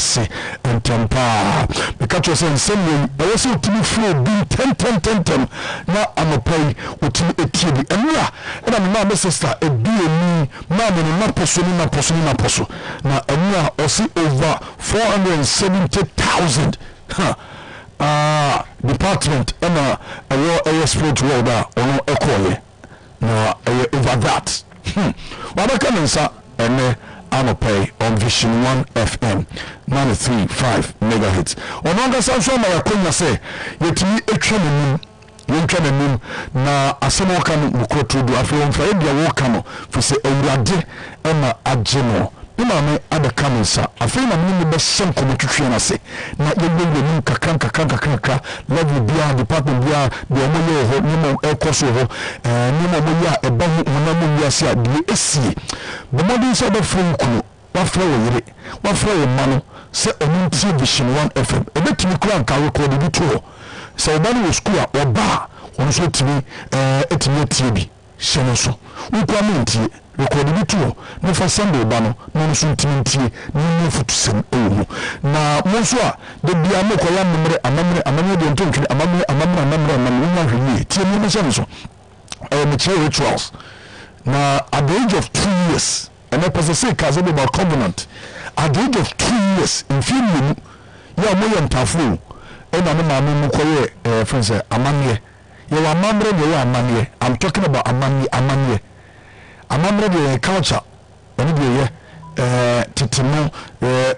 asase entempa mekacho se nsemu awese utimi flow bi ten na amopai utimi etie bi enwa na mama my sister edu eni mama ni na poso na enwa osi over 470,000 department ena ayo export world ono ekole na over that wabaka mensa ene Anopay on Vision 1 FM 93.5 megahertz. Onanga sanso ma yakonya se yetimi etwa menum na asemo ka mukrotu do afi won fa edia wo ka no fi se awurade e ma agye no bi ma me adaka mensa afi na menum be sem komotwetwe na se na yebegbe num kakran level bia department bia de omoye ho nimo ekoso ho nimo moya ebahu onamu wiase a de esie the modern side of Funko, what flow Manu, set on Vision 1 FM, a bit to the crank, I record the tour. So, one was school or bar, on so to me, TV, Sanoso, we come in tea, record the tour, no for Sunday Bano, no soon tea, no foot send over. Now, Monsieur, the Biamokola memory, now, at the age of 2 years, and I possess a case about covenant. At the age of 2 years, in few minutes, you are more and tough. And I'm friends, Amanye. You are Mamre, you are Amanye. I'm talking about Amanye. Amamre, the culture, and it Titimo,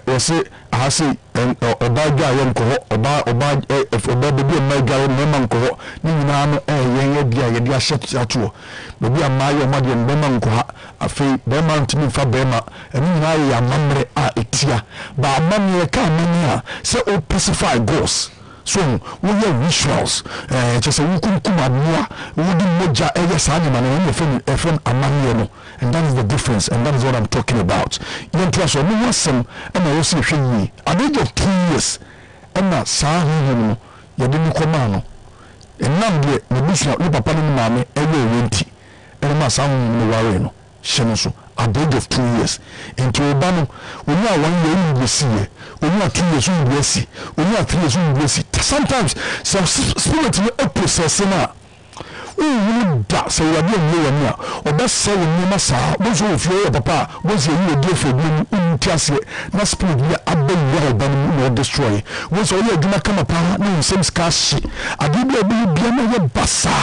or say, I say, or by Gayanko, or by baby, my Gayanko, Ninam, Yanga, Shatu, maybe a Maya, Madian Bemanko, a fee, Beman to me for Bema, and Naya Mamre are itia, but Mamia Kamania, so pacify ghosts. So, we have rituals, just a Wukumkumania, Wudumoja, Elias Animal, and FM Amaniano. And that is the difference, and that is what I'm talking about. You don't trust me, you some, and I also hear me. At the age of 2 years, and now, Sahi, you didn't come on. And now, the Bushla, the Papa, and Mammy, every winter, and my son, the Warreno, Shenoso, at the age of 2 years. And to Obama, we are 1 year, we see it. We are 2 years, we will see. We are 3 years, we will see. Sometimes, some spirit will process now. Oh, that's a young or best selling Massa, those of your papa, was your dear for being untasted, not spirit, we are well done or destroy. Was all your dinner come upon me in some scarce. I did be a bassa. I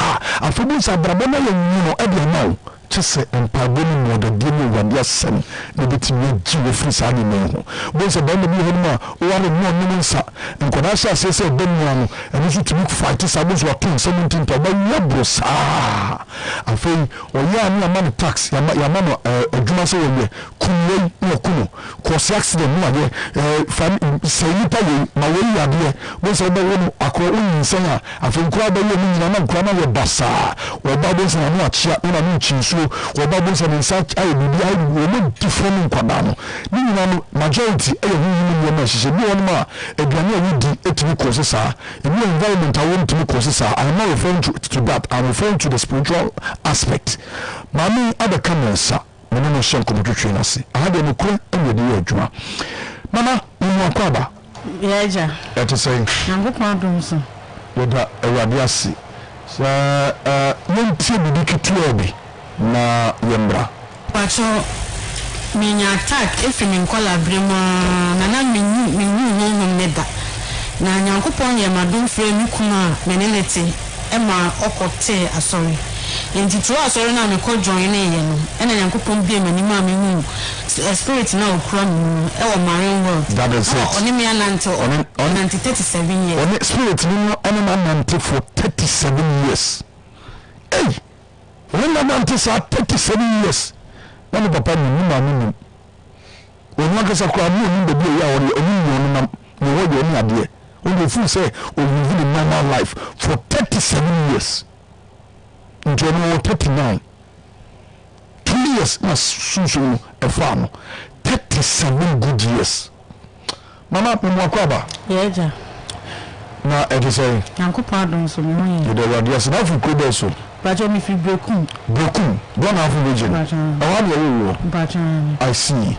forgot Abraham and every now. Just say, and pardon me, the demon when your son, maybe to me, Jew, Fritz Animal. Once a band of you, one more minutes, and Kodasha says, Benyan, and if you to look fighters, I was working 17 to Benabros. Ah, I feel, or Yan, your man tax, your mamma, a Jumas over there, Kumu, no Kumu, cause accident, no idea, Sayita, my way, idea, once a band of Aquarian singer, I feel quite by your man, Grandma Bassa, or Babbles and Amachia, Unamuchi. Or Babbles and such, I will be a woman to form in Quadano. Meanwhile, majority, a woman, she said, no more, a granny would be 8 weeks. A new environment I want to look causes. I am not referring to that, I am referring to the spiritual aspect. Mammy, other cameras, sir, when I shall come to train us. I had a look and the year, Juma. Mama, you want Quaba? Yeah, that is saying, I'm good, madam, sir. What a radiasi, sir, no tea be na yembra pacho minya attack efimin kola brema nana minyu meda na nyankopon ye madon frame kuma menelete e ma okote asori entito asori na me ko join na ye no ena nyankopon bi emanima mehu spirit na okra mu e wo marine world that is it oni me ananto oni 37 years oni spirit ni oni ma ananto for 37 years hey when the man is at 37 years, when the papa knew my name, when one gets a crowd, you know, you know, you only if you say, we live in normal life for 37 years. In general, 39. 2 years, not soon a farm. 37 good years. Mama, you know, yeah. Now, I just say, Uncle Pardon, so you know, you could also. Bajami fi Brokun. Brokun. One half of region. Bajami. I see.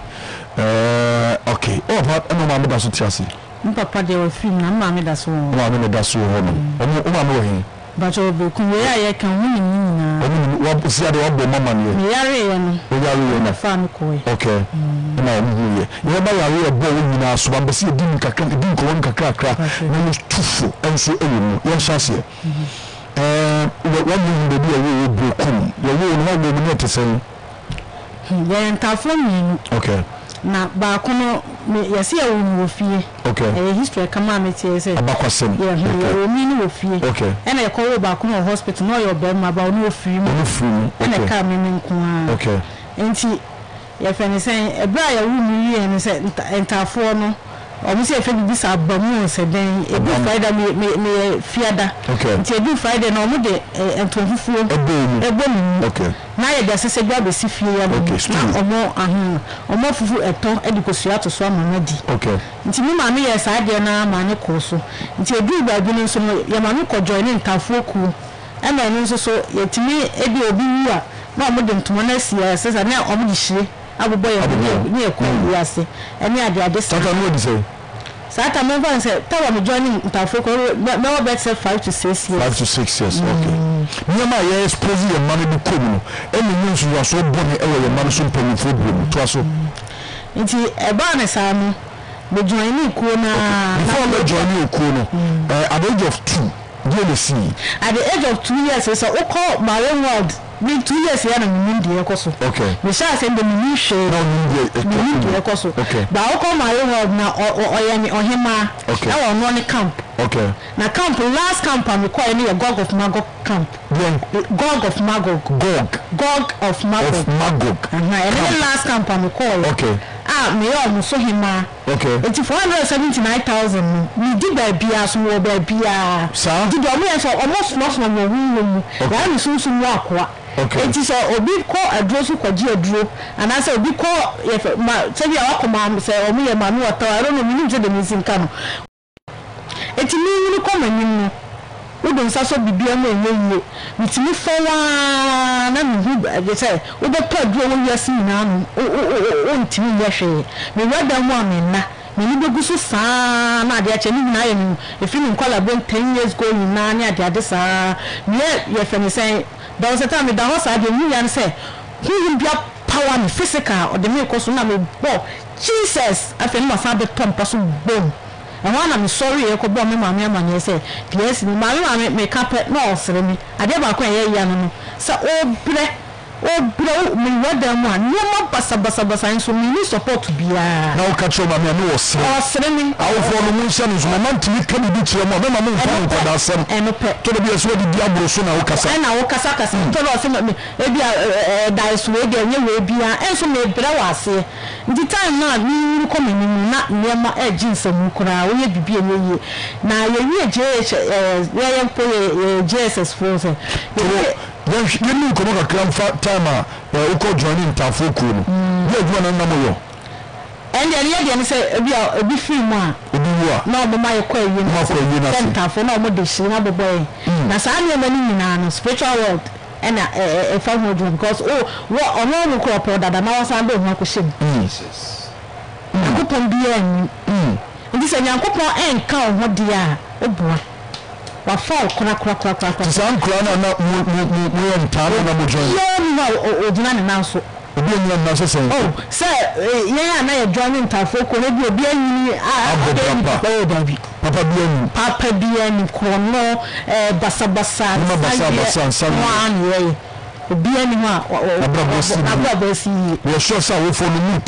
Okay. Oh, but I'm not going to see. Papa, they were filming. I'm not going to see. Bajo Brokun. We are can win. What see? I don't have mama here. We are here. Okay. No, we are here. We are here. We are here. We are here. Okay. Now, you see a history come on, it is a Bacosim. Okay. And I call Bacuno hospital, no, your bed, my bow, no free, and I come in. Okay. And see, if any say a briar room, and said, and Tafono. Obviously, I think this abdomen said then a good Friday may fiada. Okay. It's a good Friday normal day and 24 a boom. Okay. Now it does a grab a CFA or more or more full at all education to swam already. Okay. It's me, mammy, as I did now, my course. It's a good by being so Yamanuko joining Tafoku. And I know so yet me, Eddie Obua, no more than 2 months, yes, as I now omnisci. I will buy a near Kuasi, and near the other side. Saturday said, Tell me joining Tafoco, but no better 5 to 6 years. 5 to 6 years, okay. Nema, yes, Posi and Manu Kumu, and the news you are so bonny over the Manson Penny food room, Trasso. It's a bonus army, but joining Kuna before joining Kuna at the age of 2. At the age of 2 years, I saw my own world. Me 2 years, I am in India. Okay. We shall send the minutiae. Okay. But I call my own world now or him. Okay. I will run a camp. Okay. Now, camp, last camp, I'm requiring a Gog of Magog camp. Gog of Magog. Gog of Magog. And then last camp, I'm requiring. Okay. Okay. It's 479,000. We did by beer, small by beer. Sir, did almost lost my room. One is soon some walk. Okay. It is a big call a dress who could draw, and I said, because if my say, or me, I don't know, the missing canoe. It's me, you come and we don't so be beyond with me for one. They say, we don't plug when you are seeing now. Oh, to me, yes, we read them one. We need to go so far. Now they are changing now. If you call about 10 years ago, you know, they are this. Yeah, your friend say there was a time with the house. I didn't say who will be up power and physical or the milk was not a ball. Jesus, I feel my father pump us boom. And one I'm sorry, I could bomb my mamma. Yes, yes, my mamma make up at no, sir. I never quite young. So, oh, black. Oh, blow me what them one. No more Basabasa, so we support to be a no catch over my nose. Our form is my mom to you can be to your mother, and to be as well the Diablo Suna Okasana Okasakas. Tell us, maybe a dice way, and be an so made Brawase. The time now, you come in, not near my edges of Mukura, we be a new year. Now, you're JSS frozen. Then you look at Grandfather Tama, who called joining Tafoku. And then say, a big free man. No, my quay, you know, center for no more dish, another boy. Nasanya Menina, spiritual world, and a family dream because, oh, what a normal crop that the mouse and the Macushim. Jesus. A couple of beer. This is a couple and cow, what they are. Oh, boy. Wa fall crack. Some crown are not more in town and I'm joining. No, or do not announce. Oh, sir, yeah, I am joining Tafoco. Maybe you'll be any. Papa Bien, Corno, Basabasa, someone way. Be anyone or see. We're sure so for the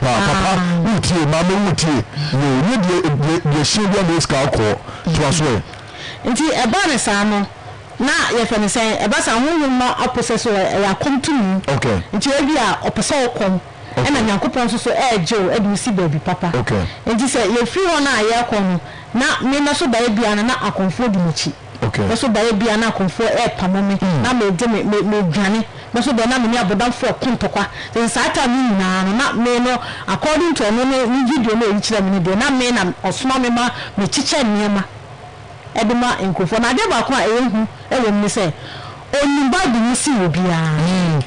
Papa, Mutti, Mamma Mutti, the children is Calco to us way. Inti ebane saano na ye fani say ebasa hunhun ma aposeso ya komtum. Okay. Inti ebi a opese okom. Okay. Ena yakopon so so ejo edusi baby papa. Okay. Inti say ye fi ho na ye akon na me na so da ebi ana na akonfo dimichi. Okay. Me so da ebi ana akonfo e pamome na me de me dwane. Me so da na me abodan for kontokwa. Then sata mi na na me no according to no me video no e chira me de na me na osoma me ma me chiche niema. Edema in Kufon, I never quite a woman, a woman, say, On Bible will see Obia.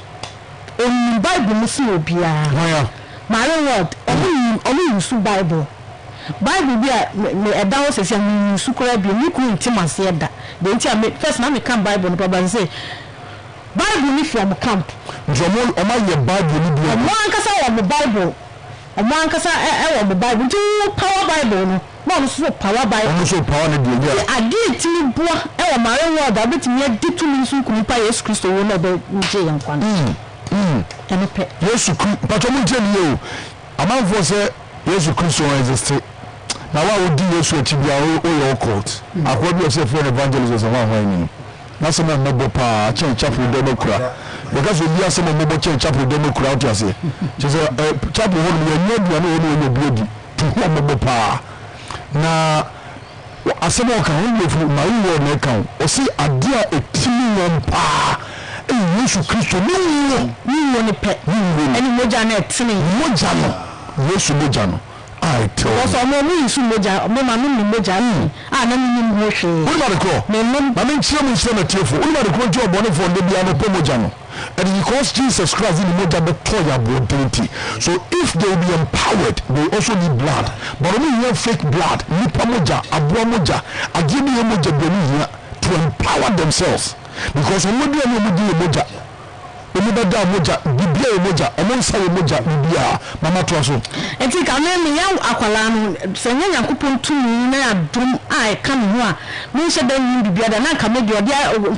On Bible will see Obia. My Lord, only you see Bible. Bible be a dance is a sugar be new queen Timas Yeda. The entire first man come Bible and probably say Bible if you are camp. Jamon, am I your Bible? Mancasa on the Bible. A mancasa on the Bible. Do power Bible. One so power Bible. I'm so power. I did to boy. Oh, my Lord, I bet me did to me soon. Couldn't buy a Christo one of the Jay and Quan. And a pet. Yes, but I'm telling you, a man was a. Yes, you could so exist. Now, I would do you so to be our court. I hope yourself for evangelism. That's a member of Church Chapel Democrat. Because we are some member Church Chapel Democrat, you say. Just a chapel only in the blood to whom member power. Now, as a walk, I only from my own account, or see a dear a team power. You should Christian, you want a pet, you any Mojanet, Mojano. Yes, you know, I tell you. Also, no, me, you know, Moja, I don't know. What about the call? I mean, she was a tearful. What about the call to a bonnet for the Biano Pomojano? And because Jesus Christ in the Moja, the Toya Bodinity. So if they be empowered, they also need blood. But only you have fake blood, Nipamoja, Abramoja, Agimi Moja Bonilla to empower themselves. Because when we do a Moja, Omubada moja, bibia moja, omonsa moja, bibia, mama tuaso. Enti kama ni yao akwalano, senye nyakupuntu ni na dum a kanwa. Mwisho deni bibia dana kama juu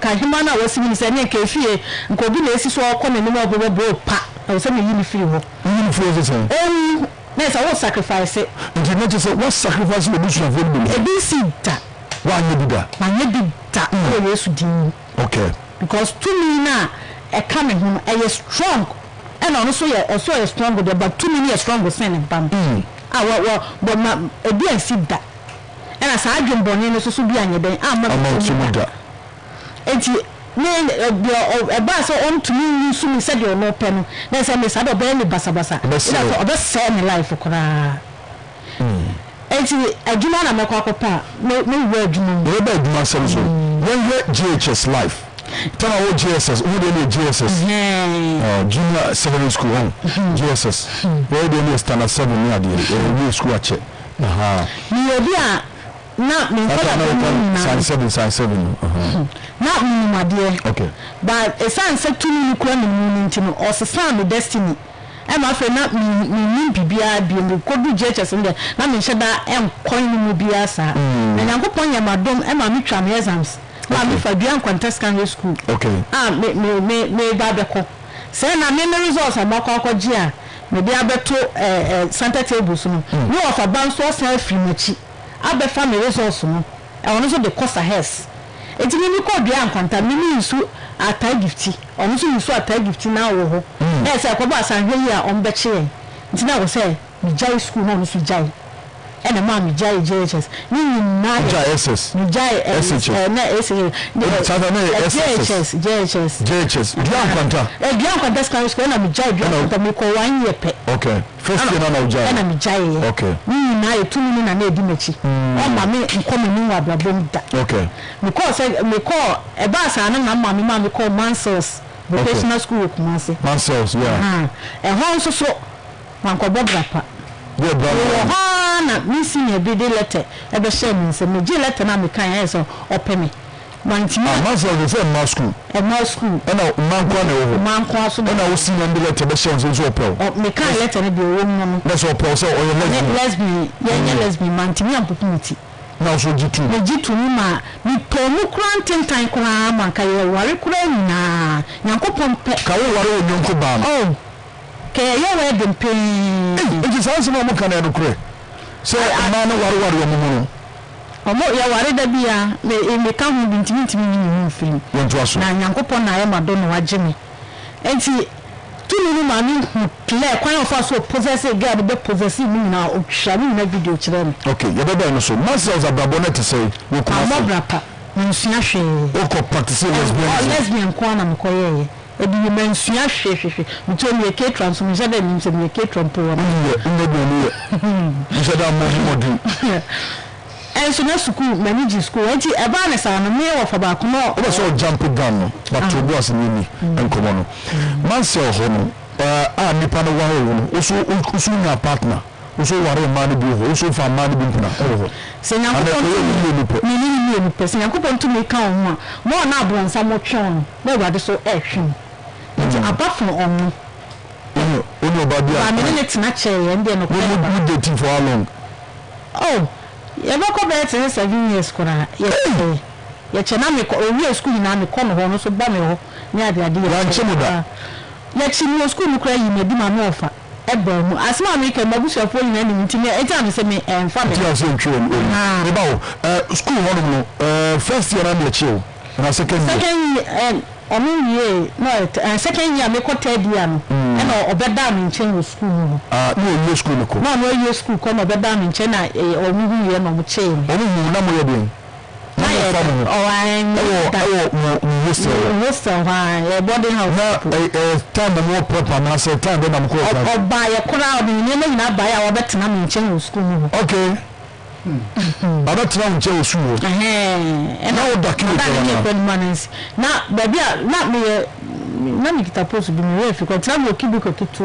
kahima na wasimini senye kifie, nkobi na sisi swa kwenye nima bobo pa, na useme yini filiho. Yini filiho zisema. Nesa what sacrifice? Enti nje sasa what sacrifice mwisho vumbi. Ebi sita. Wanyebida. Wanyebida. Kwa Yesu dini. Okay. Because tumi na. A coming home, I was strong, and also a strong with about 2 minutes a strong with sending bam. I well, but my dear, see that. And as I dream, Bonino, so be any day, I'm not so much. And you a basso on to me, you soon said you're no pen. Then I miss other Benny Basabasa. That's same life for cry. And I do not have a papa. No, no word, no word, myself. When we're GHS life. Tell our GSS, who they need GSS? Junior secondary school, GSS. Where they need standard 7 year, new school at check. Not me, sign seven. Not me, my dear. Okay. But a sign said to me, you can't mean or sign the destiny. I'm afraid not me, PBI, being could be judges in there. Now, me said that I'm coining Mubiasa. And I'm going to my dome and my mitram exams. I'm Fabian contest secondary school. Okay. May Babako. Send a memory resource about Cocoa. Maybe I bet to Santa Tables. No, of a bounce or self remuchi. I bet family resource. I also the cost of hess. It's a mini called Bian Conta, meaning so a tie gifty. Also, you saw a tie gifty now. Yes, I could pass and hear on the chair. It's now say, Mijai school, no, Mijai. And a man with JHS. You know, JSS. JHS. JHS. Okay. First year, I'm okay. You 2 million and a dimitri. Oh, mammy, you call me new abdomen. Okay. Because I call a bass and a mammy call Mansell's vocational school. Mansell's, yeah. And also, so Manco Bob Rapper. Yeah, brother. Missing a big letter, ever sharing some letter, and I can answer or penny. Once more, a school, and I will see them the letter, but shares is open. Or can letter be a woman, that's all, so or lesbian, Mantini opportunity. Now, so you two, Numa, we told you granting time, Kuram, and Kayo, Warikuna, Yankopon, Kayo, Yankoban. Oh, Kayo, I didn't pay. It is also no more can I do. So I don't know what you're doing. I'm not worried that we may come with intimate meaning. When to us, and Yankopon, I am a donor, what Jimmy. And see, 2 million money who play quite of us who possess a girl, but possessing me now, or shall we never do to them? Okay, you're better. So, muscles are Babonet to say, we come up, rapper, Monsiashe, or practicing lesbian quantum coy. It remains Yashe, which only a catron, so we said that means a catron poem. And so now school, managing school, enti ebane sa no me of abakuno. Oba so jump gun, but to go as nini and common. Man say hono, me pano wawo, usu na partner. Uso ware mani biho, uso fa mani bimpuna. Se nyankopon to me person, nyankopon to me ka ho. Mo na abonsa mo twon. Ba wade so ehwim. Enti abafun onu. Onu ba bia. Ba me neti na che ye ndie no. We do dating for how long? Oh. You know, compared to 7 years, Cora. Yes, your Chanamic or real school in Anna Conhorn, so Bamio, near the idea. Let's see your school, you cry, you may be my offer. Ebom, as my make a mobus of falling enemy, and time is a me and family. School, first year I'm the chill, and second, year, no, second year, make what third year. No, or bed down in China school. No, your school. No, no, your school come a bed down in China or moving here on the chain. Oh, no, no, no. But that's wrong, Joe. And I would document now, baby, not me get a post to be away if you could tell me to be okay. It's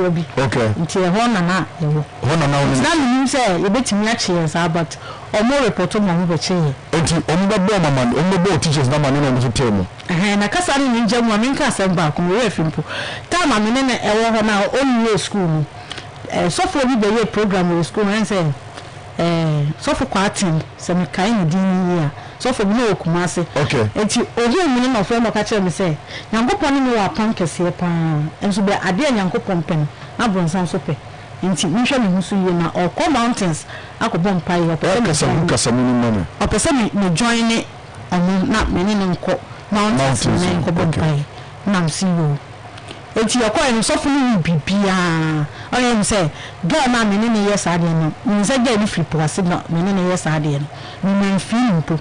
a honor now. It's not you say, you bet me actually, but or more report on my chair. It's on the bomberman, on the boat teachers, no man on the table. And I can't say, I'm in German, I can't send back, I'm away from time. I'm in an only school. So for me, the program was school and say. So for quartin, some kind of so for no kumasi. Okay. And you only meaning of former catcher, me say, Yango Pony, you are punkers here, and so be a dear Yanko Pompen, Abron Sansope, in Mission Musuyana or Core Mountains, Akobon Pie, or Pesami, or Pesami, no join it, and not many mountains, and Cobon Pie, Namsi. It's your coin softening PPA. I am say, Gamma, many years I didn't. Means I get if you said not many years I didn't. Meaning feeling to.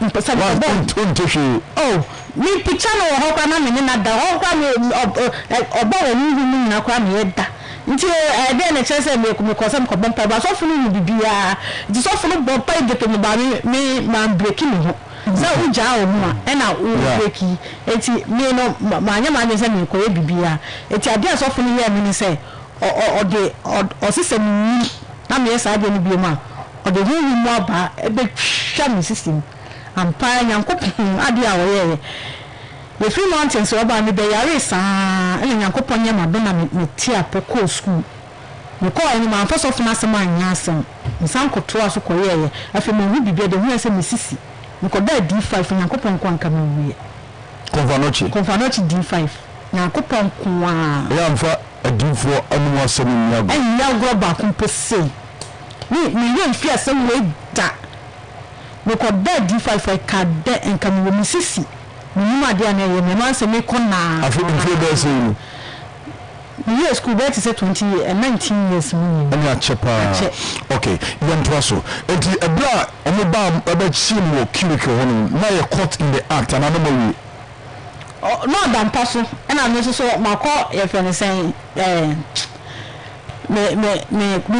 Oh, me picture or Hokana, meaning at the Hokam or Bow, and even me now come yet. Until I then a chance and make me cause some common power. Softening PPA. It's often about pay the penny me, man, breaking. So we jaw ma ena o breki enti me no ma nya ma nse me koye bibia enti ade asofo ni ye me se o de o system ni na me se ade ni bi ma o de hu mu aba e be sham system am pa yankopon ade a wo ye the 3 months o ba ni be yare sa ele yankopon ye ma do na me tia pe ko school me ko ani ma fa sofo na se ma nya asem nsanko to aso koye ye afi me hu bibia de hu se me sisi Nkoda D5 nyankopon kwa nka mewie. Konfanochi D5 nyankopon kwa. Ya mfa D4 anwa semu nyago. Enya groba kumpese. Ni ye mfi asem we da. Nkoda D5 ka de nka mewie sisi. Munuma dia na ye me man se me kona. Afi mfebe sinu. Ni ye school bet se 19 years mu. Enya chepa. Okay, yantwaso. Enti ebra Obama about Chile or Kiriko, now you're caught in the act, and I know oh, no, damn person, and I'm necessary. My call if you're saying, me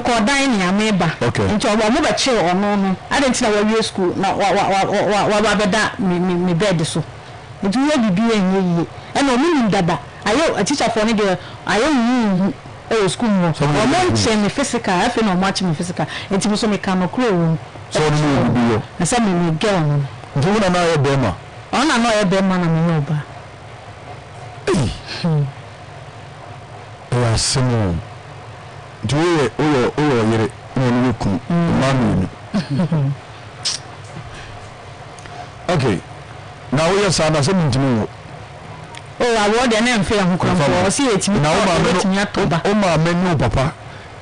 call dining a neighbor, okay, and so I'm over chill or no. I didn't know your school, not what rather that me bed so. It will be doing me, and no meaning that I owe a teacher for me, I owe you. Oh, school, no, I'm physical, I feel no much me physical, and to me come a crew. So no, and some will get on. Do you know Bema? I don't know Bema and Noba. Oh, Simon. Do you owe Mammy? Okay. Now we are something to know. Oh, I want an emphasis who comes for see it now. Oh, my menu, Papa.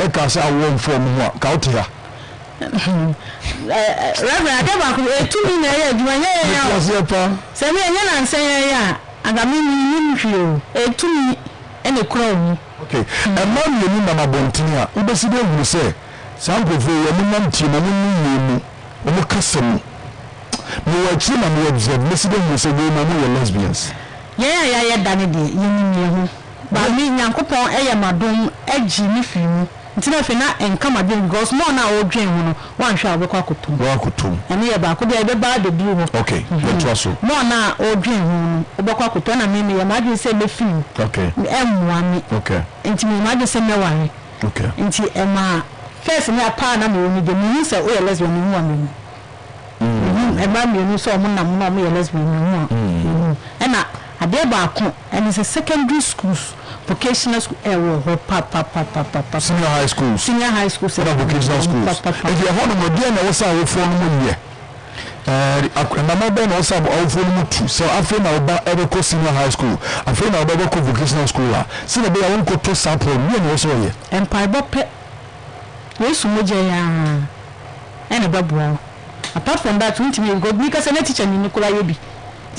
A castle won't form what? Coutia. Reverend, I never 2 minutes. You and say, and I mean, you a 2 and a crown. Okay, and one you mean, Bontina, Ubasido will say, some of you are not team, or custom. You are children who observe, Missido will say, we are lesbians. Yeah, Danny, you mean you. But me, Yanko, I am a dome, edgy, because more now old dream one shall walk and here back could be the blue. Okay, more now old dream Obakoton and me imagine say the film. Okay, M1. Okay, and me imagine say no one. Okay, and see Emma first in your partner me the minister or lesbian woman. And Mammy, you saw Mona, lesbian woman. And I dare back and it's a secondary school. Vocational school, senior high school, vocational school. If you are one of them, also I will phone you. And also I will phone you. So I feel now about every senior high school. I feel now about vocational school. So the I won't go to sample. You and also here. And Pibope, yes, Mojaya, and above well. Apart from that, we will go because I teacher in Nicola Yobi.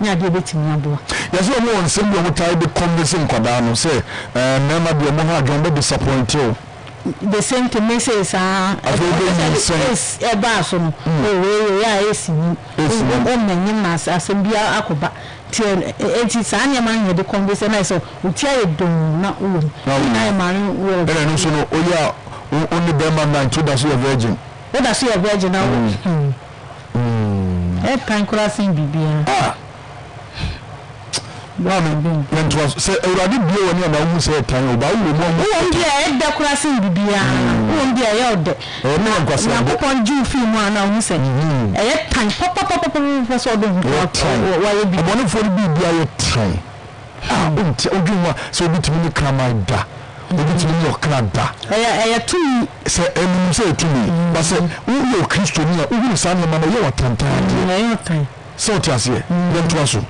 nya de betimi adoa yeso mo won sembe mo tai de convincing kwada no say mama de mo ha gan be disappoint you the same to me says eba so no we ya esi ni o menyi mas asembia akoba ti enti sa anya man ye de convince na so uti aye don na o na e man we e no so no o ya only be man man to that's your virgin now e pan kura sin bibia Mammy, and was said already blue and I said, Tango, by you, the crossing Bibia, won't be a yard. Upon June, few more now, said, a time, pop, was all the why be one for Bibia time. So between the Cramada, between your Canada. I had two, said, and you to me, but said, who your Christian, who is Sandy Mamma, your time. So, just here, then to you.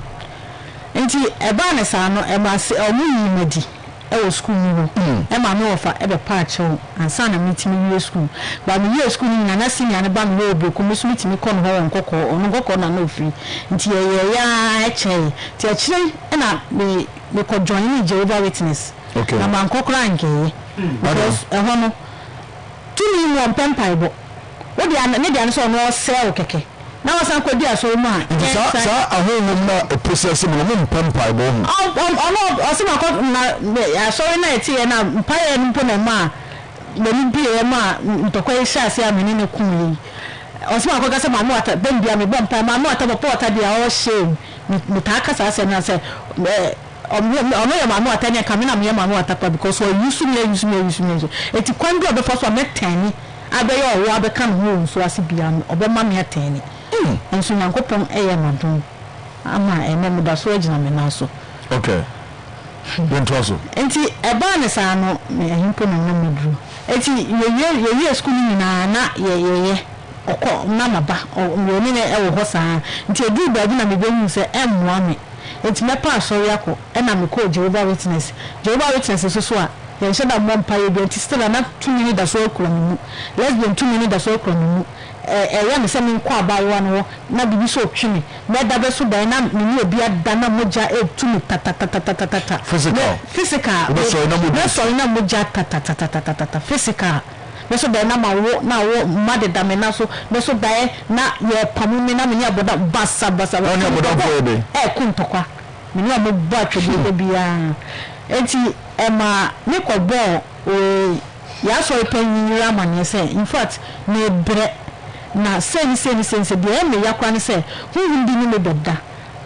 Enti ebane sa no e ma se omu yimedi e wo school ni e ma me ofa e be pa chew ansa na mitimi ye school ba me ye school ni na na senior ne ba me wo boku me so mitimi kon ho nkoko onu nkoko na na ofi enti ye ya eche ti eche e na me ko join ni Jehovah Witness na ma nkoko ranke because e ho no tumi mo mpampa ibo wo dia ne dia so no sell keke now I am going so much. I process him. I am I and so now, go from AM and I so now. Okay, then to us. And see, a bonus I know, and you your schooling na ye, or call Mamma, or Romina, or Hossa, until you do by dinner begin say, M1. It's my pass or Yako, and I'm called Jehovah Witness. Jehovah Witness is so. They said that one pie, but still not 2 minutes or so. Less than 2 minutes or so. One is sending qua by one, not be so chimney. Not that so dynamic, you be at Dana Moja, to tata. Physical, that's all number tata, physical. That's all dynamic now, mother Daminaso, that's all not your Pamina, but that bassa, Kuntoka. Minimum battery be a anti Emma Nicol Ball, or Yaso Penny Raman, say, in fact, no bread. Na say the end me yakwa ne say who hindi ni me beda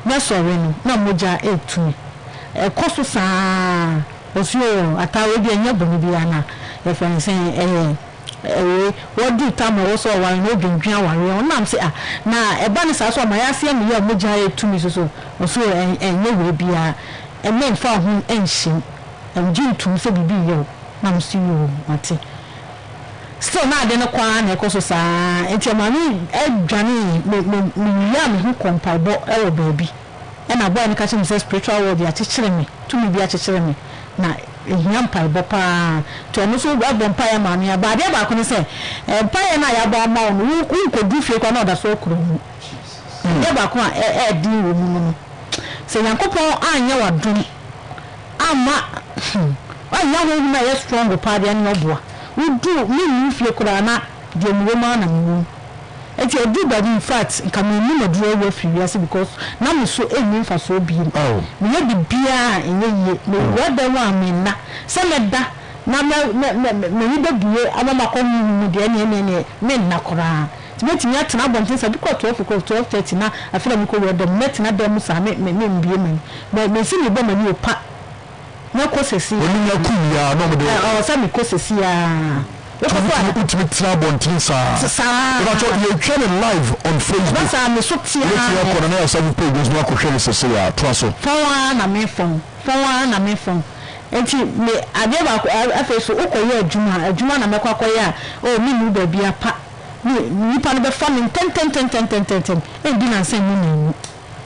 na sorry no na moja etu e koso sa osio atawe bi anya bomi bi ana e fani say what do time also wan no dwendwa ware on am say ah na e ba ne sa so ma ya se me ya moja etu mi so so osio enye we bia e men fa hu enhim am jintum se bibi yo na msi yo mate still now they no kwan na ekoso sa enti amami edwane me ya me hu compatible e baby e na boy ni ka say spiritual world ya chichire me to me bi a chichire me na Yampa Bopa to a Musu Wabumpire Mamia, but I never can say, and Pioneer Bamon, who could do fake another so cruel. Never quite do. Say, Uncle Paul, I know a drink. I'm not even my strong party and noble. We do mean if you could not the woman and you. It's a do that in fact can be draw with you, yes, because now so aiming for so being. Oh, we have the beer and what they want me now. Some of that now, maybe the beer, I want my own men nakora. To make me out and I want this, I do quite 12:30 now. I feel like we could the met and I don't miss. I make me be a man, but may see you bomb you pack. No courses, you know, some courses here. What ultimate trouble on Tinsa? You're channel live on Facebook. I'm a subsidiary. I'm so phone. And I never so Juma Macacoya, or me, there be a pack. You pan the farming 10, and dinner same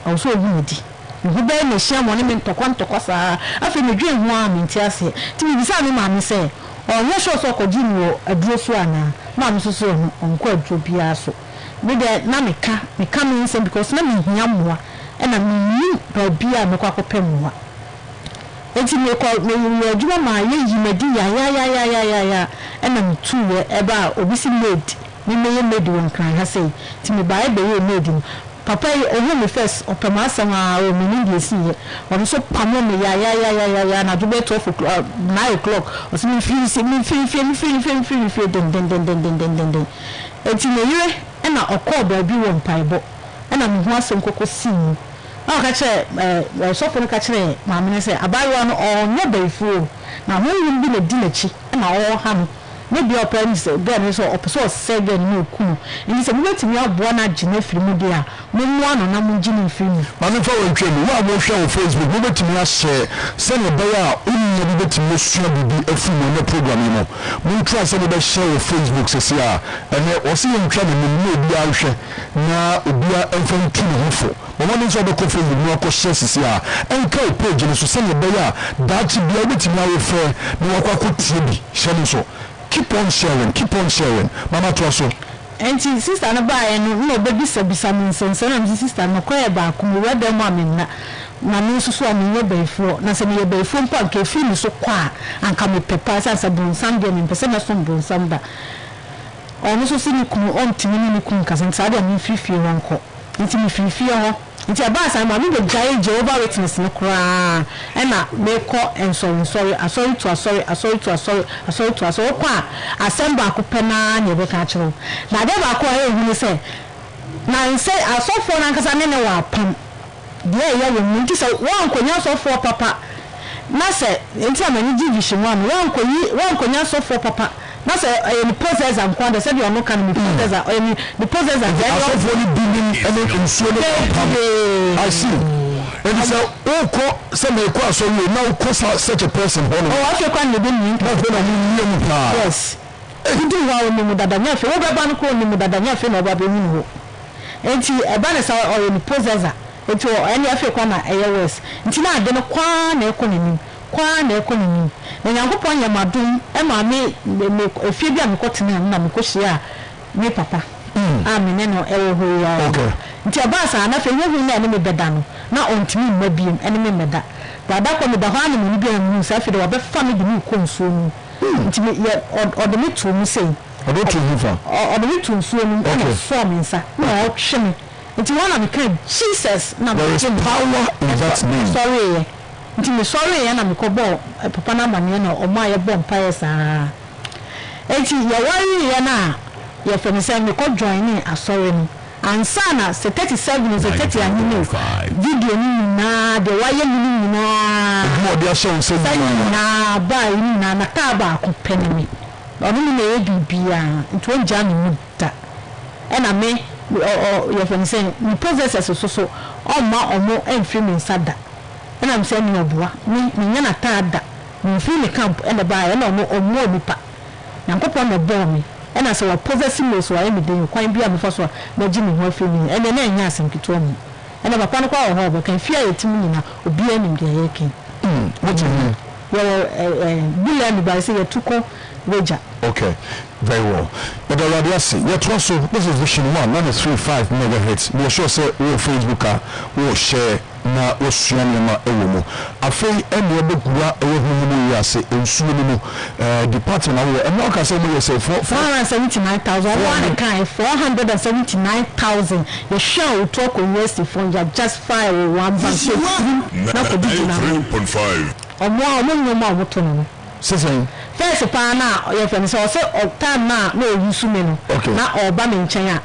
also unity. You bear me share monument to quanto cossa. I feel a dream warm in Tiassi. Till you say, Mammy, say. On your show, so could you a droswana, Mamma, so on quite to Piasso. With the Namika, me coming in because Nammy Yamwa, and I mean, by Bia Macaco Pemwa. And you may call me, you are my lady, my dear, ya, and I'm 2 years about a busy maid. We may made one cry, I say, to me by the way, maiden. Papa, a woman first, or Pamasama, or Menindia, or so Pamome, ya, and I do better for 9 o'clock, or something, then. It's in a year, and I'll call by be one piebot, and I'm once some cocoa scene. I'll catch a sophomore catcher, my minister, I buy one or nobody fool. Now, who will be a dinner cheek, and I'll ham. Maybe your parents then so opposite said no cool. And he said, wait to me out Buona Genefri Mudia, Moon or Namunjin Film. Manifo Train, what will show Facebook? Who to me as send a buyer only to most sure be a film no program, you know. Moon try some of share with Facebook says yeah, and there was even trouble in the ocean. Now, we are from Kinofo. But one is other conference with more questions here. And Kay Page and so send a buyer that should be able to marry fair, no could see, shall so. Keep on sharing. Mama Trasso. And sister and buy and no baby subsuming sense and sister no cry back who read them woman. Mamma swam your bay floor, Nassam your bay phone park, a film so quiet and come with peppers as a bone Sunday and Persona from Bone Samba. Also, see you come on to me, Kunkas and Sada and Fifi Ronco. It's me, Fifi. It's a bass and I'm the giant Jehovah Witness no cry. And I may call and sorry, I saw it to a sorry. I sent back a penna, never catch him. Now, never acquire when you say. Now, say, I saw 4 because I never were pump. Yeah, you mean to say one could not so for papa. Now, say, in time, any division one could not so for papa. That's a process and quantity of no can be possessed. I mean, the process and I see. And it's a somebody cross so you now cross out such a person. Oh, I feel kind of being yes. You do want me that I'm not sure that I'm not sure about the window. And she a banner or in the possessor. It's any African AOS. It's not the Kwan economy. Kwan economy. When I hope on your madam, Emma may make a few young cotton and Namacosia, me papa. I mean, no, okay. Tabasa, and I feel you enemy bedano, not on to me, maybe an enemy meda. But that one with the Hanan will be a new self, or the family will consume. Or the little me say, or the little soon, and forming, sir. No, shimmy. It's one of the king. Jesus, now there is power in that name. Sorry. I'm sorry, and I'm a cobalt, a papana manana, or my bomb pious. Ah, it's your worry, and ah, your friend said, we could join in a sorrow. And Sana, 37 is a 30 minutes. Video, na, the wire, na, the show, say, na, by na, taba, could penny me. Only may be beyond 20 January. And I may, or your friend saying, we possess as a so, or more, and film inside that. And I'm saying, no, boy, Miana Tada, we feel the camp and the buyer, no or more nipa. Nampapa no bore me, and I saw a possessing me so I am doing quite beyond the first one, no Jimmy Wolfing, and the name Yasin Kitomi. And if a panic or however can fear it to me now, or be any day aching. What do you mean? Okay, very well. But this is Vision 1, 93.5 megahertz. We are sure say we Facebook, we share, na we share ewomo. Afei say 479,000. The show talk on West phone just fire with one bank. Not for 3.5. First of all, now your friends also time now no use menu. Okay. Now Obama in China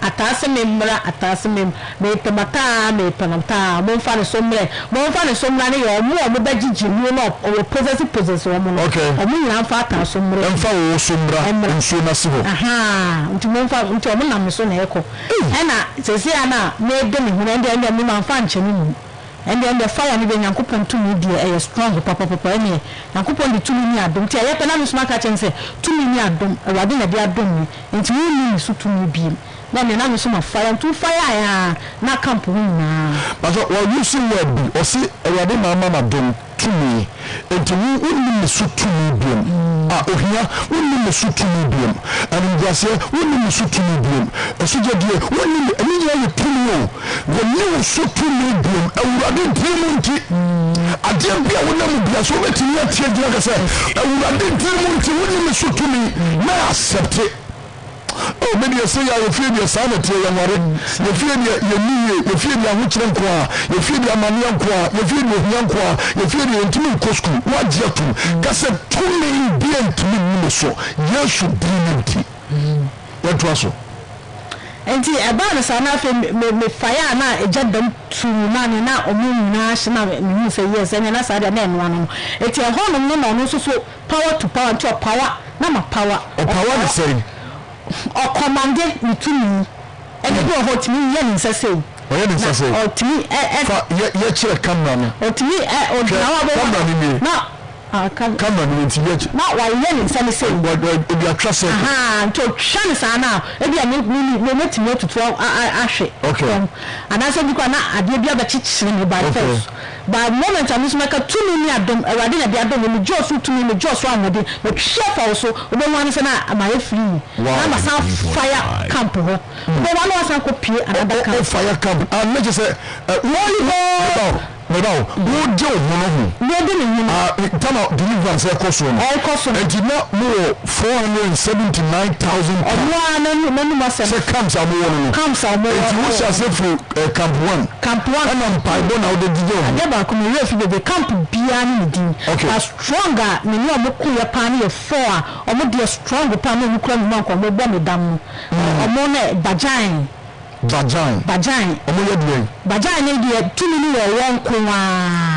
Okay. And then the fire and even Yankupon to media a strong papa any Yankupon the 2 million don't tell Yapanus market and say 2 million don't a radina be abdomen and 2 million so to me beam. Then another sum of fire to fire na camp winner. But what you see web or see a radima mamma don't to me and to me only so to me beam. Ah, oh, here only so to me beam and in Brazil only so to me beam. A soldier dear only a million to me. The new so to me beam. I didn't be a woman, so let me not change like I said. I didn't want to me, may I accept it? Oh, maybe you say I feel your sanity, you feel your knee, you feel your Huchanqua, you feel your Manianqua, you feel your Yanqua, you feel your Intimate Cosco, what you do? That's a 2 million beer to me, so you should be empty. That was so. And the abundance are not me fire now, a jet them to man now, or moon national, and you say yes, and then I said, and then one. It's a whole no man also so power to power to power, number power, or power the same, or commanded between and you go to me, yes, I say. Or to me, yet you come on, or to me, or now. Come on, it's yet not while Lennon saying what you are trusting. Ah, to Shannon now, maybe I need to know to 12. Okay, and I said, you cannot, I did the other teaching by force. By moment, I must make a 2 million of them, or I didn't have them when you just 2 million, just one day, but chef also, no one is an hour free. I must have fire camp. No one was a copy and another fire camp. I'm not just a wall. Madam, no job, no didn't deliverance a costume. All costume. And did not know 479,000. Comes are more. It was for Camp 1. Camp 1. And on Pibon out the deal. I never come here for the camp beyond the okay. A stronger, many of the panny of 4, or would be a stronger panel who came monk or bomb dam. A money, Bajan. Bajan. Bajan, 2 million one kuma.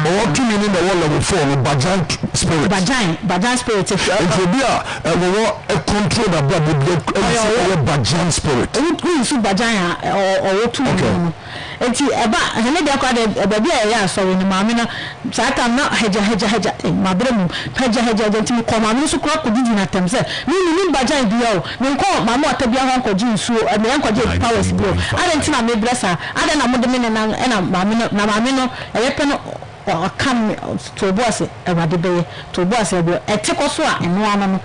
Or 2 million the one level 4 with Bajan spirit. Bajan spirit. It will be a control that with Bajan spirit. Bajan or 2 million. It's about the lady I baby, yeah, sorry, Mamina. Satan, not Hedja, my brother, Hedja, Gentile, Command, so crop with dinner themselves. Meaning Bajan, Bio, we call my mother, be Uncle Jim, so and the Uncle Jim powers blow. I don't think I may bless her. I don't know the meaning and I'm Mamino, a weapon. Or come to boss a baby to boss a tickle swat and one.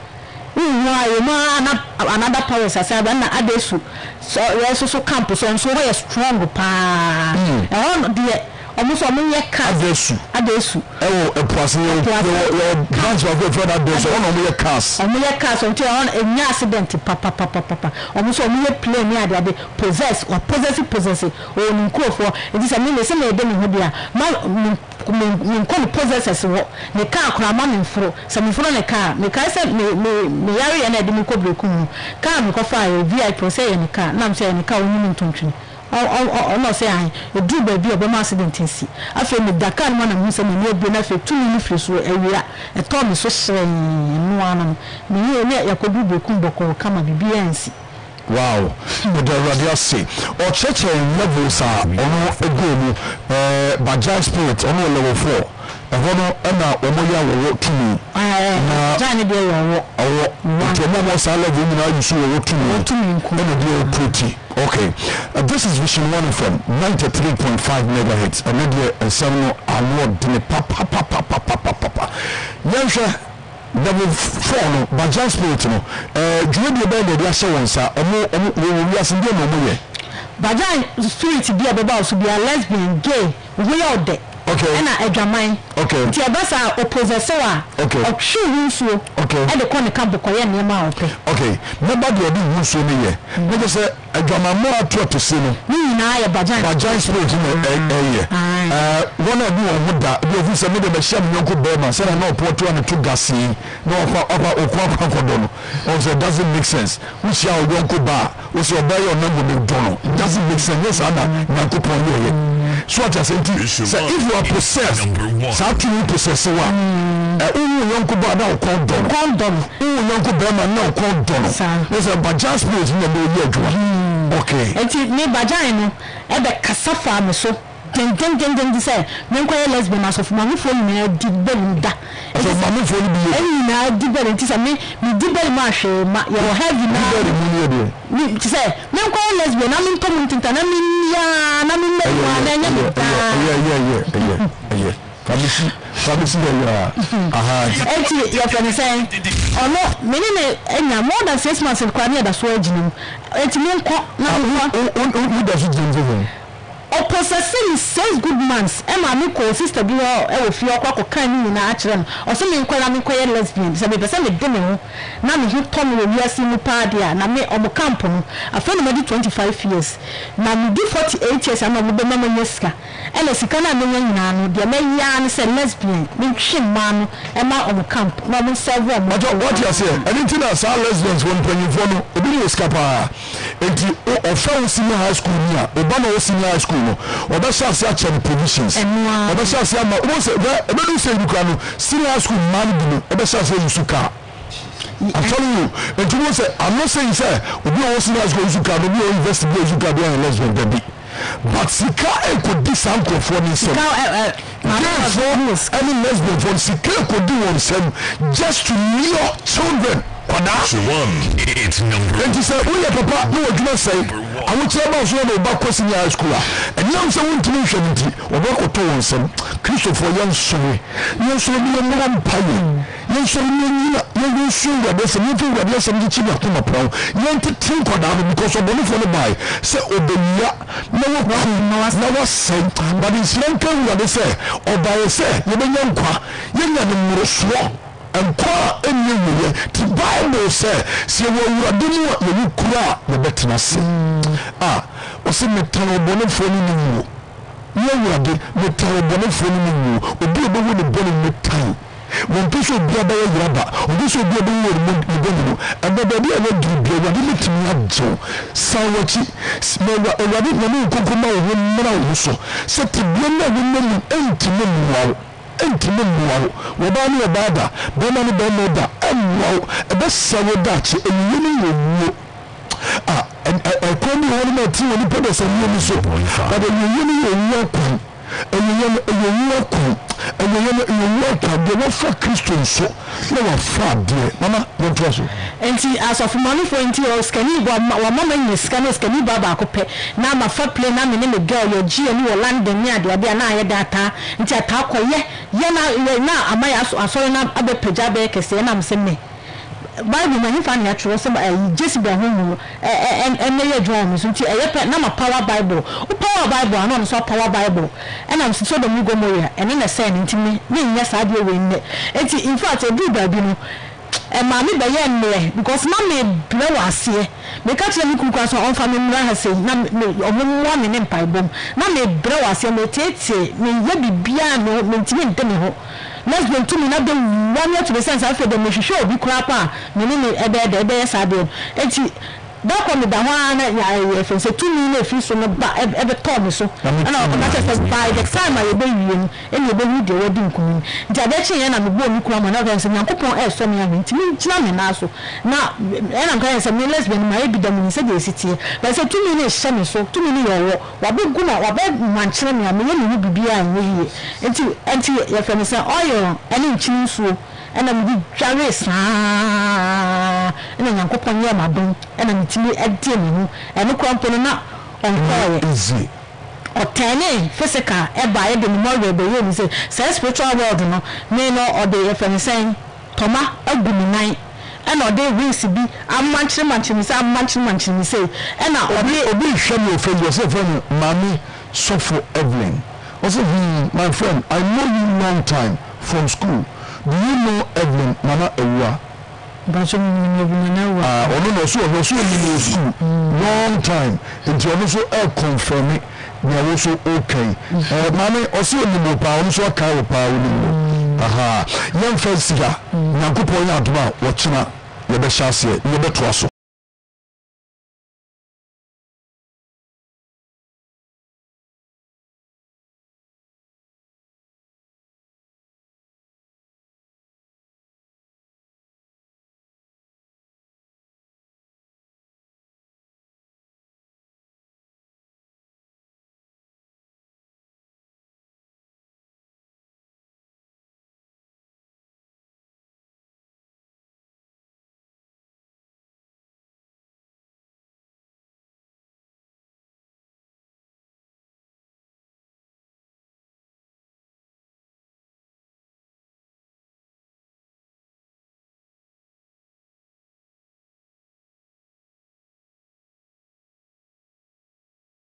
Another powers as I ran Adesu. So, yes, so campus and so very strong pa. And the almost a million cars. Adesu. Oh, a person, branch of your brother, there's one of your cars. A million cars until on an accident, papa. Almost a million plane near the possess or possessive or Ninko for it is a million similar demon. Min call possesses the car cramming for some in a car. The car said, me, and I didn't call the coon. Car, me coffee, VIP, or say any car, Nam say any car, women tunction. Or not say I, a do baby of a master dentist. I feel the Dakar one and Miss and your benefit 2 minutes were a Tommy so saying, no one, me, your Kobubo Kumbo come and be BNC. Wow, but the radiasi or church levels are on a good Bajan spirit on level 4. A honor and now Omoya will to me. I Johnny Bill or Momo's I love women. I used to work to me and a deal pretty. Okay, this is Vision 1 from 93.5 megahertz. A media and some award in a papa. double four, but just wait. No, during the band, they are showing, sir, we are singing no more. But then, spirit be about to be a lesbian, gay, we are there. Okay, and I examine. Okay, the others are opposed. Okay, or she wins you. Okay, and the corner can't be quiet. Okay, nobody will be who's in here. But they say, I got my more to see me. We now, but giant spirit in the air. One of you would that you have submitted a sham local Burma, said I know Porto and two gassy, no upper or quadrant. Also, it doesn't make sense. We shall go to bar, also buy your number McDonald. It doesn't make sense. Yes, Anna, Nakupon. So what I say to you, so if you are possessed, something you possess, young Kuba now called Don, young Kubama now called Don. There's a Bajan spirit in the middle. Okay, and it may Bajan and the Cassafa, Musso, then decide, no quite lesbian as of Mammy for me, did Belinda. As of Mammy for me, and now did Belintis and me, did Bel Marshall, your heavy now. Say, no quite lesbian, I'm in Commonton, yeah. Your friend is saying, or not, many more than 6 months in Crimea, that's where you know. It's no, who does it? Or possessing 6 good months, Emma Nicole, sister, be all of your cock or canning in Archram, or something called Amicoyan lesbians, and the same demo. None who told me we are seeing Padia, Name Omocampo, a family 25 years. Now we do 48 years, and I'm a Mamma Yeska, and a Sicana Nano, the American is a lesbian, Minchin Mano, Emma Omocamp, Mamma Savor. What you say? Anything else our lesbians won't bring you for no, a video escapa, a fellow senior high school near, Obama senior high school. Or that's how such a provisions. And that's how some of us say, you can still ask who man, or that's how you suka. I'm telling you, and you won't say, I'm not saying, sir, we also ask who you can investigate you can be a lesbian baby. But Sika could do something for me. Any lesbian from Sika could do one same just to your children. It's number one. And he said, oh, yeah, Papa, no, I do not say. I would tell us one about crossing the high school. And now someone to mention it, or walk or two on some Christopher Young Suri. You should be a man paying. You should be a sugar, there's a meeting that there's a meeting of Tumapro. You want to think on that because of money for the buy. Say, oh, the never sent, but it's young people that they say, or by say, you may young qua, you never know swamp. And call any way to Bible say, see what you are doing, what you cry, the better. Ah, or see me tell you for you. You are the metal for you, or be able to burn in the time. When this will be a baby rubber, or this will be a baby woman, and the baby will be a little mad so. Sawachi, smell a rabbit, no cucumber, woman, so. Set the blender woman empty memoir. Entimono wabani wabada bemani bemoda enwo ebesawo dachi enyini yewu ah ekomi woni ma ti woni pede se ni so but enyini yewu ku enyini yewu ku enyini yewu ku de wa fa Christian so na wa fa de mama no trust you enti asofu manu for enti o skani go wa mama ni skani baba akopɛ na ma fa play na me ne girl your g ni wo London ni ade ade na aye data enti atakoye na amaya asori na abepeja be kese na mseme Bible man if any atro so just be home and na ye drum so enti eye na ma power Bible o power Bible anon so power Bible and am so do mi go moya ene na say enti me nya sa de we ne enti in fact e do Bible no and Mammy Bayan, because Mammy blow us here. Make up your little cross on family has said, Mammy, one in Empire Bomb. Mammy blow us here, may take me, maybe beyond no maintain them. Let's go to me, not the 1 year to the sense after the mission show, be crapper, meaning a bed, a bear's idea. Back on the Dawana, I say 2 million fees from every Thomas. And by the time I obey you, and you believe the wedding coming. Jabechi and I'm born to come another and say, I'm going to say, I'm going to say, I'm going to say, I'm going to say, I'm going to say, and I'm with Jarvis, and then I'm copying my boom, and I'm telling you, and look on easy. obtaining physical and by the memorial baby say says spiritual world no me no or the FN saying Toma Abumina and or they will see I'm munching say and I obey shame your friend yourself mommy so for Evelyn. Also my friend, I know you long time from school. Do you know Evelyn Nana Ewa? But long time. It also confirm it. They are also okay. Mammy also no power, so carry power. Aha. Young Fensiga, Nakupoya, watching up. You better trust it.